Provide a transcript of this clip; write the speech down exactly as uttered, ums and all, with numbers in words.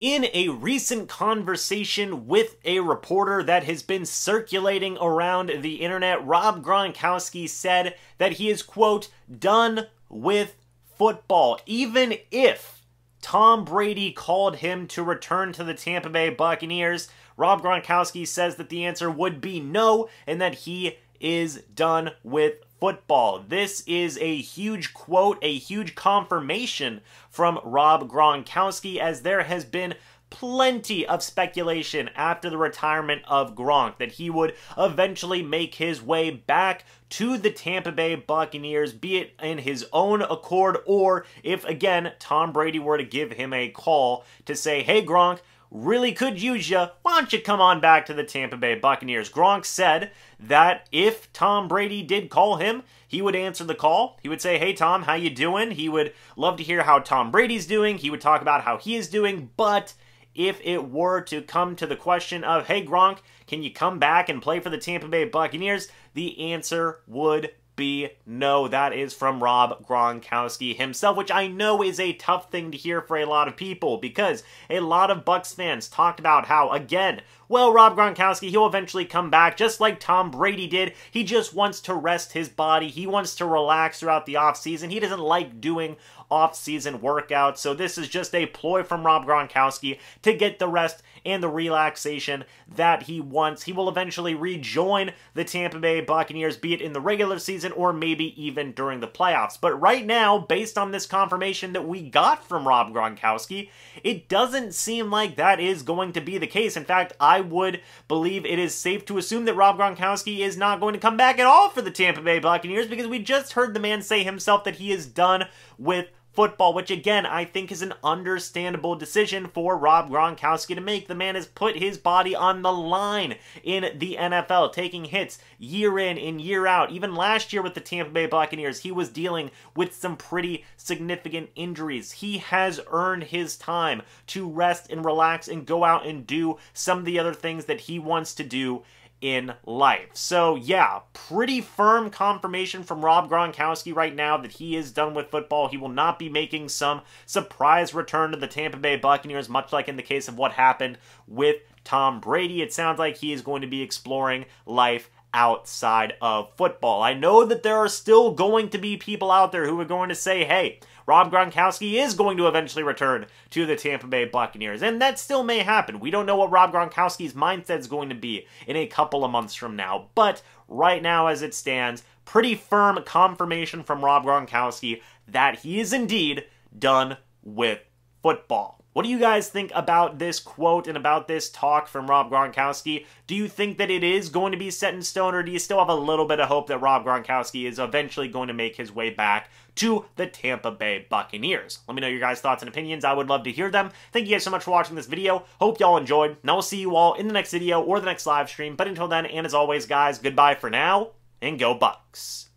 In a recent conversation with a reporter that has been circulating around the internet, Rob Gronkowski said that he is, quote, done with football, even if Tom Brady called him to return to the Tampa Bay Buccaneers. Rob Gronkowski says that the answer would be no, and that he is done with football. This is a huge quote, a huge confirmation from Rob Gronkowski, as there has been plenty of speculation after the retirement of Gronk that he would eventually make his way back to the Tampa Bay Buccaneers, be it in his own accord or if, again, Tom Brady were to give him a call to say, hey, Gronk, really could use you. Why don't you come on back to the Tampa Bay Buccaneers? Gronk said that if Tom Brady did call him, he would answer the call. He would say, hey, Tom, how you doing? He would love to hear how Tom Brady's doing. He would talk about how he is doing. But if it were to come to the question of, hey, Gronk, can you come back and play for the Tampa Bay Buccaneers? The answer would be no. That is from Rob Gronkowski himself, which I know is a tough thing to hear for a lot of people, because a lot of Bucs fans talked about how, again, well, Rob Gronkowski, he'll eventually come back just like Tom Brady did. He just wants to rest his body. He wants to relax throughout the offseason. He doesn't like doing offseason workouts. So this is just a ploy from Rob Gronkowski to get the rest and the relaxation that he wants. He will eventually rejoin the Tampa Bay Buccaneers, be it in the regular season or maybe even during the playoffs. But right now, based on this confirmation that we got from Rob Gronkowski, it doesn't seem like that is going to be the case. In fact, I I would believe it is safe to assume that Rob Gronkowski is not going to come back at all for the Tampa Bay Buccaneers, because we just heard the man say himself that he is done with football, which again, I think is an understandable decision for Rob Gronkowski to make. The man has put his body on the line in the N F L, taking hits year in and year out. Even last year with the Tampa Bay Buccaneers, he was dealing with some pretty significant injuries. He has earned his time to rest and relax and go out and do some of the other things that he wants to do in life. So yeah, pretty firm confirmation from Rob Gronkowski right now that he is done with football. He will not be making some surprise return to the Tampa Bay Buccaneers, much like in the case of what happened with Tom Brady. It sounds like he is going to be exploring life outside of football. I know that there are still going to be people out there who are going to say, hey, Rob Gronkowski is going to eventually return to the Tampa Bay Buccaneers. And that still may happen. We don't know what Rob Gronkowski's mindset is going to be in a couple of months from now. But right now, as it stands, pretty firm confirmation from Rob Gronkowski that he is indeed done with football. What do you guys think about this quote and about this talk from Rob Gronkowski? Do you think that it is going to be set in stone, or do you still have a little bit of hope that Rob Gronkowski is eventually going to make his way back to the Tampa Bay Buccaneers? Let me know your guys' thoughts and opinions. I would love to hear them. Thank you guys so much for watching this video. Hope y'all enjoyed, and I will see you all in the next video or the next live stream. But until then, and as always, guys, goodbye for now, and go Bucks.